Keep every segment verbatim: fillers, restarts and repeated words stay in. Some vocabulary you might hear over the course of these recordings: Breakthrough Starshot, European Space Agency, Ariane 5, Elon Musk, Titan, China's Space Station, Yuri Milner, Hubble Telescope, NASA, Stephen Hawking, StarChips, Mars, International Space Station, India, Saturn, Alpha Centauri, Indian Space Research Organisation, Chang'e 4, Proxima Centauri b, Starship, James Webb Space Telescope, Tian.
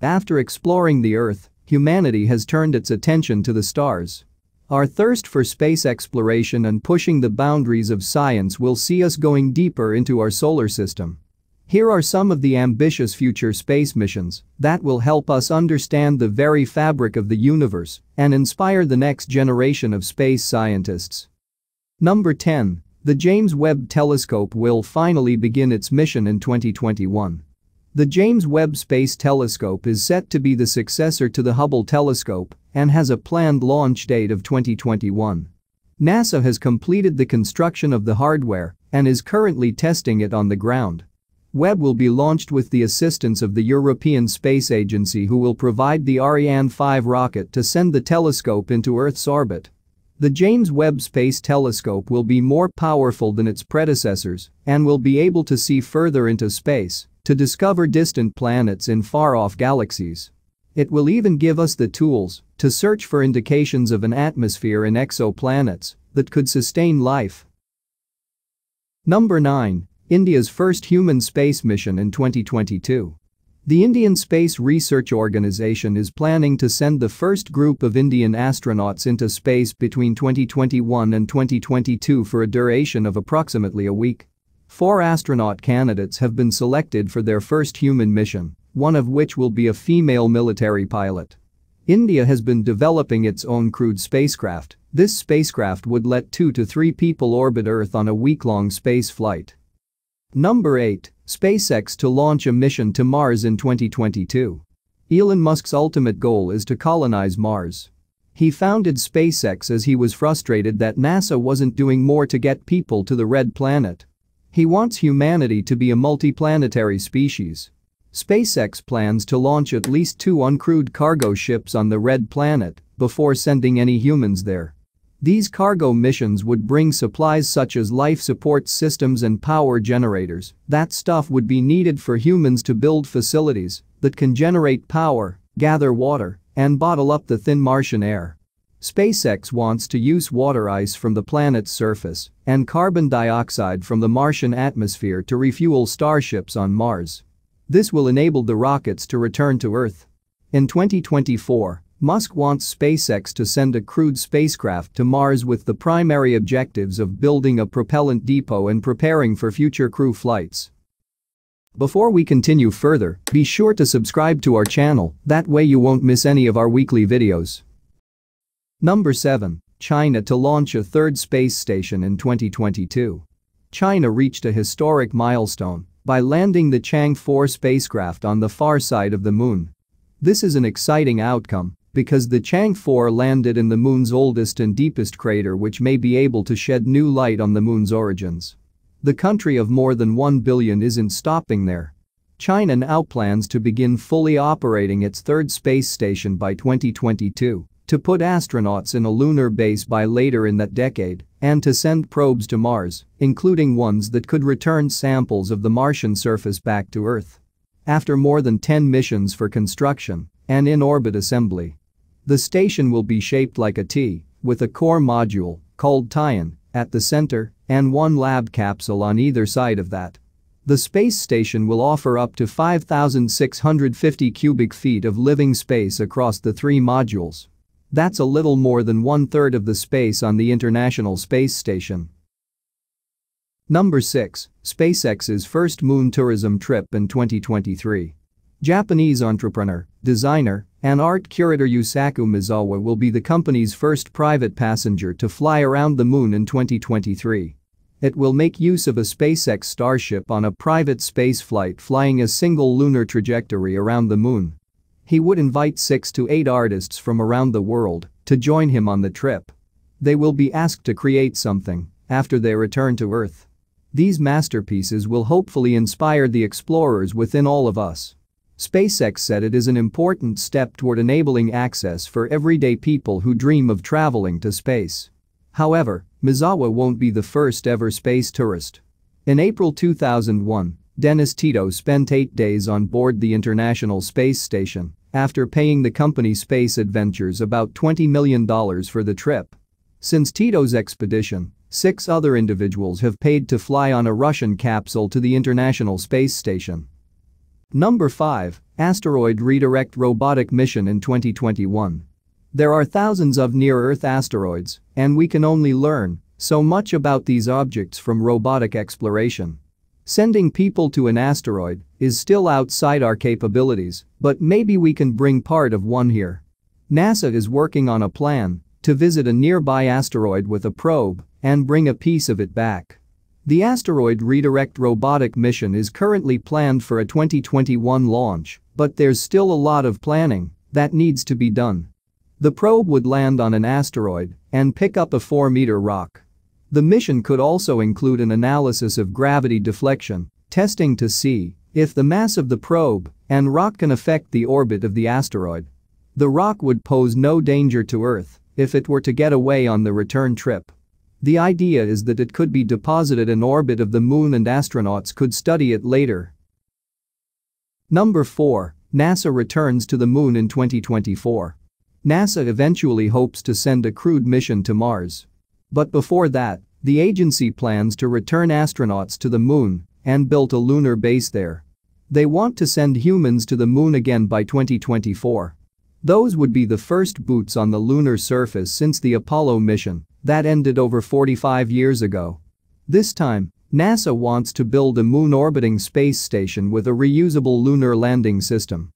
After exploring the Earth, humanity has turned its attention to the stars. Our thirst for space exploration and pushing the boundaries of science will see us going deeper into our solar system. Here are some of the ambitious future space missions that will help us understand the very fabric of the universe and inspire the next generation of space scientists. Number ten. The James Webb Telescope will finally begin its mission in twenty twenty-one. The James Webb Space Telescope is set to be the successor to the Hubble Telescope and has a planned launch date of twenty twenty-one. NASA has completed the construction of the hardware and is currently testing it on the ground. Webb will be launched with the assistance of the European Space Agency, who will provide the Ariane five rocket to send the telescope into Earth's orbit. The James Webb Space Telescope will be more powerful than its predecessors and will be able to see further into space, to discover distant planets in far-off galaxies. It will even give us the tools to search for indications of an atmosphere in exoplanets that could sustain life. Number nine. India's first human space mission in twenty twenty-two. The Indian Space Research Organisation is planning to send the first group of Indian astronauts into space between twenty twenty-one and twenty twenty-two for a duration of approximately a week. Four astronaut candidates have been selected for their first human mission, one of which will be a female military pilot. India has been developing its own crewed spacecraft. This spacecraft would let two to three people orbit Earth on a week-long space flight. Number eight. SpaceX to launch a mission to Mars in twenty twenty-two. Elon Musk's ultimate goal is to colonize Mars. He founded SpaceX as he was frustrated that NASA wasn't doing more to get people to the red planet. He wants humanity to be a multiplanetary species. SpaceX plans to launch at least two uncrewed cargo ships on the red planet before sending any humans there. These cargo missions would bring supplies such as life support systems and power generators. That stuff would be needed for humans to build facilities that can generate power, gather water, and bottle up the thin Martian air. SpaceX wants to use water ice from the planet's surface and carbon dioxide from the Martian atmosphere to refuel starships on Mars. This will enable the rockets to return to Earth. In twenty twenty-four, Musk wants SpaceX to send a crewed spacecraft to Mars with the primary objectives of building a propellant depot and preparing for future crew flights. Before we continue further, be sure to subscribe to our channel, that way you won't miss any of our weekly videos. Number seven. China to launch a third space station in twenty twenty-two. China reached a historic milestone by landing the Chang'e four spacecraft on the far side of the moon. This is an exciting outcome because the Chang'e four landed in the moon's oldest and deepest crater, which may be able to shed new light on the moon's origins. The country of more than one billion isn't stopping there. China now plans to begin fully operating its third space station by twenty twenty-two, to put astronauts in a lunar base by later in that decade, and to send probes to Mars, including ones that could return samples of the Martian surface back to Earth. After more than ten missions for construction and in-orbit assembly, the station will be shaped like a T, with a core module, called Tian, at the center and one lab capsule on either side of that. The space station will offer up to five thousand six hundred fifty cubic feet of living space across the three modules. That's a little more than one-third of the space on the International Space Station. Number six. SpaceX's first moon tourism trip in twenty twenty-three. Japanese entrepreneur, designer, and art curator Yusaku Maezawa will be the company's first private passenger to fly around the moon in twenty twenty-three. It will make use of a SpaceX Starship on a private space flight flying a single lunar trajectory around the moon. He would invite six to eight artists from around the world to join him on the trip. They will be asked to create something after they return to Earth. These masterpieces will hopefully inspire the explorers within all of us. SpaceX said it is an important step toward enabling access for everyday people who dream of traveling to space. However, Maezawa won't be the first ever space tourist. In April two thousand one, Dennis Tito spent eight days on board the International Space Station after paying the company Space Adventures about twenty million dollars for the trip. Since Tito's expedition, six other individuals have paid to fly on a Russian capsule to the International Space Station. Number five. Asteroid Redirect robotic mission in twenty twenty-one. There are thousands of near-Earth asteroids, and we can only learn so much about these objects from robotic exploration. Sending people to an asteroid is still outside our capabilities, but maybe we can bring part of one here. NASA is working on a plan to visit a nearby asteroid with a probe and bring a piece of it back. The Asteroid Redirect robotic mission is currently planned for a twenty twenty-one launch, but there's still a lot of planning that needs to be done. The probe would land on an asteroid and pick up a four meter rock. The mission could also include an analysis of gravity deflection, testing to see if the mass of the probe and rock can affect the orbit of the asteroid. The rock would pose no danger to Earth if it were to get away on the return trip. The idea is that it could be deposited in orbit of the moon and astronauts could study it later. Number four. NASA returns to the moon in twenty twenty-four. NASA eventually hopes to send a crewed mission to Mars. But before that, the agency plans to return astronauts to the moon and build a lunar base there. They want to send humans to the moon again by twenty twenty-four. Those would be the first boots on the lunar surface since the Apollo mission that ended over forty-five years ago. This time, NASA wants to build a moon-orbiting space station with a reusable lunar landing system.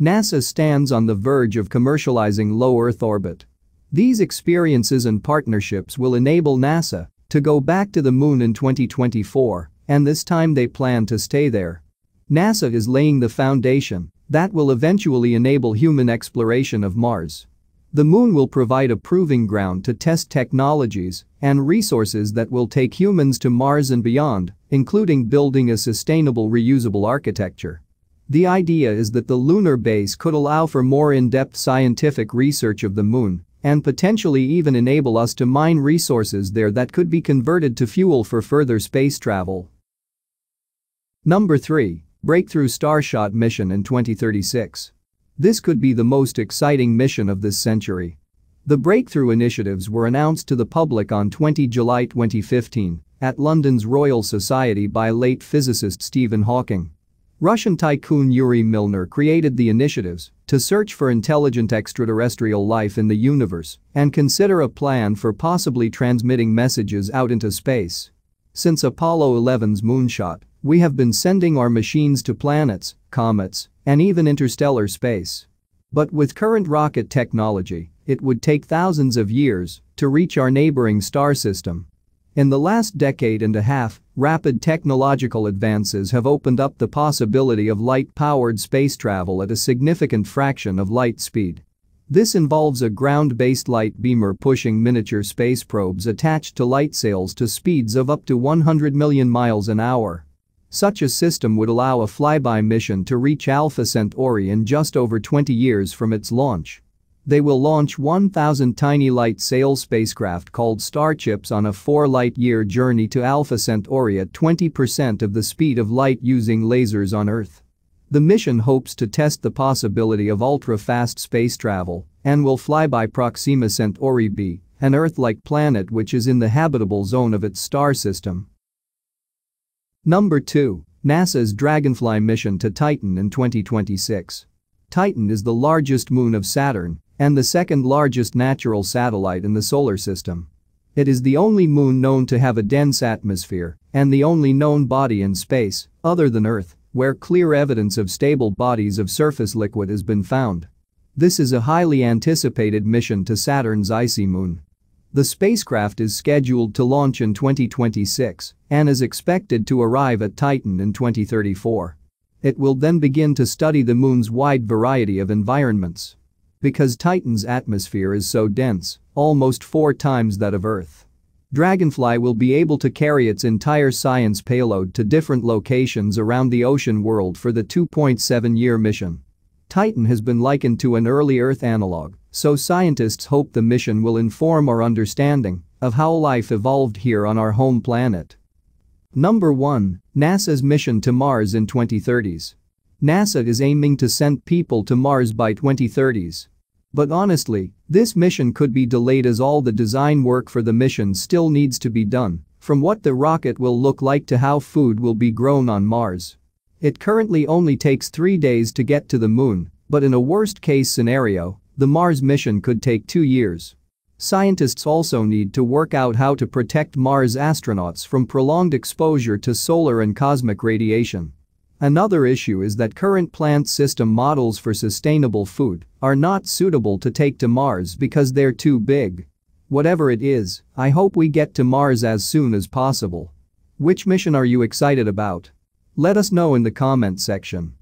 NASA stands on the verge of commercializing low Earth orbit. These experiences and partnerships will enable NASA to go back to the moon in twenty twenty-four, and this time they plan to stay there. NASA is laying the foundation that will eventually enable human exploration of Mars. The moon will provide a proving ground to test technologies and resources that will take humans to Mars and beyond, including building a sustainable reusable architecture. The idea is that the lunar base could allow for more in-depth scientific research of the moon and potentially even enable us to mine resources there that could be converted to fuel for further space travel. Number three. Breakthrough Starshot mission in twenty thirty-six. This could be the most exciting mission of this century. The Breakthrough initiatives were announced to the public on the twentieth of July twenty fifteen at London's Royal Society by late physicist Stephen Hawking. Russian tycoon Yuri Milner created the initiatives to search for intelligent extraterrestrial life in the universe and consider a plan for possibly transmitting messages out into space. Since Apollo eleven's moonshot, we have been sending our machines to planets, comets, and even interstellar space. But with current rocket technology, it would take thousands of years to reach our neighboring star system. In the last decade and a half, rapid technological advances have opened up the possibility of light-powered space travel at a significant fraction of light speed. This involves a ground-based light beamer pushing miniature space probes attached to light sails to speeds of up to one hundred million miles an hour. Such a system would allow a flyby mission to reach Alpha Centauri in just over twenty years from its launch. They will launch one thousand tiny light sail spacecraft called StarChips on a four light year journey to Alpha Centauri at twenty percent of the speed of light using lasers on Earth. The mission hopes to test the possibility of ultra-fast space travel and will fly by Proxima Centauri b, an Earth-like planet which is in the habitable zone of its star system. Number two. NASA's Dragonfly mission to Titan in twenty twenty-six. Titan is the largest moon of Saturn and the second largest natural satellite in the solar system. It is the only moon known to have a dense atmosphere and the only known body in space, other than Earth, where clear evidence of stable bodies of surface liquid has been found. This is a highly anticipated mission to Saturn's icy moon. The spacecraft is scheduled to launch in twenty twenty-six and is expected to arrive at Titan in twenty thirty-four. It will then begin to study the moon's wide variety of environments. Because Titan's atmosphere is so dense, almost four times that of Earth, Dragonfly will be able to carry its entire science payload to different locations around the ocean world for the two point seven year mission. Titan has been likened to an early Earth analog, so scientists hope the mission will inform our understanding of how life evolved here on our home planet. Number one. NASA's mission to Mars in twenty thirties. NASA is aiming to send people to Mars by twenty thirties. But honestly, this mission could be delayed as all the design work for the mission still needs to be done, from what the rocket will look like to how food will be grown on Mars. It currently only takes three days to get to the moon, but in a worst-case scenario, the Mars mission could take two years. Scientists also need to work out how to protect Mars astronauts from prolonged exposure to solar and cosmic radiation. Another issue is that current plant system models for sustainable food are not suitable to take to Mars because they're too big. Whatever it is, I hope we get to Mars as soon as possible. Which mission are you excited about? Let us know in the comment section.